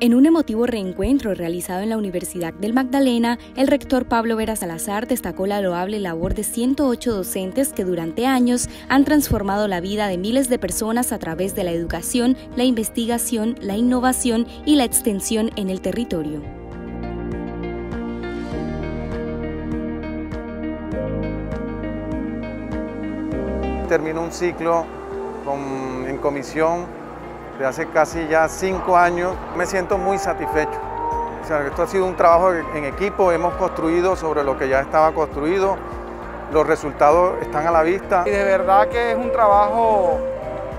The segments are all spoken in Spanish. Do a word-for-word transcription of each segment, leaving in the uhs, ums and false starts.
En un emotivo reencuentro realizado en la Universidad del Magdalena, el rector Pablo Vera Salazar destacó la loable labor de ciento ocho docentes que durante años han transformado la vida de miles de personas a través de la educación, la investigación, la innovación y la extensión en el territorio. Termino un ciclo con, en comisión de hace casi ya cinco años. Me siento muy satisfecho. O sea, esto ha sido un trabajo en equipo, hemos construido sobre lo que ya estaba construido, los resultados están a la vista. Y de verdad que es un trabajo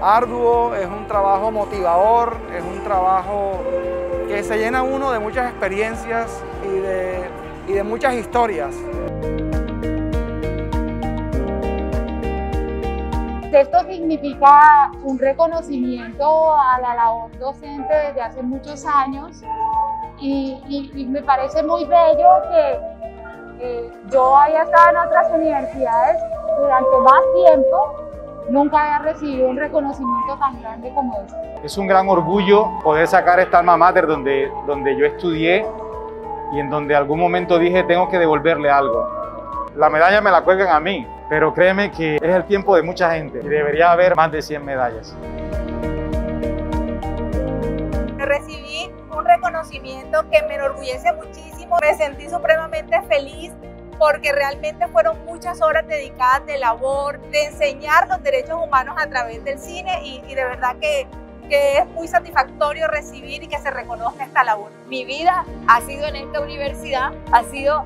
arduo, es un trabajo motivador, es un trabajo que se llena uno de muchas experiencias y de, y de muchas historias. Esto significa un reconocimiento a la labor docente desde hace muchos años y, y, y me parece muy bello que eh, yo haya estado en otras universidades durante más tiempo, nunca había recibido un reconocimiento tan grande como este. Es un gran orgullo poder sacar esta alma mater donde, donde yo estudié y en donde algún momento dije tengo que devolverle algo. La medalla me la cuelgan a mí, pero créeme que es el tiempo de mucha gente y debería haber más de cien medallas. Recibí un reconocimiento que me enorgullece muchísimo. Me sentí supremamente feliz porque realmente fueron muchas horas dedicadas de labor, de enseñar los derechos humanos a través del cine y, y de verdad que, que es muy satisfactorio recibir y que se reconozca esta labor. Mi vida ha sido en esta universidad, ha sido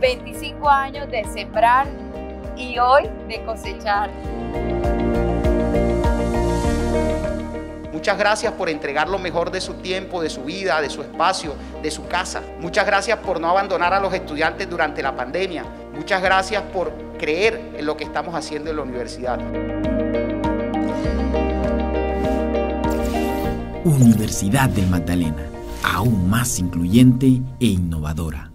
veinticinco años de sembrar y hoy de cosechar. Muchas gracias por entregar lo mejor de su tiempo, de su vida, de su espacio, de su casa. Muchas gracias por no abandonar a los estudiantes durante la pandemia. Muchas gracias por creer en lo que estamos haciendo en la universidad. Universidad del Magdalena, aún más incluyente e innovadora.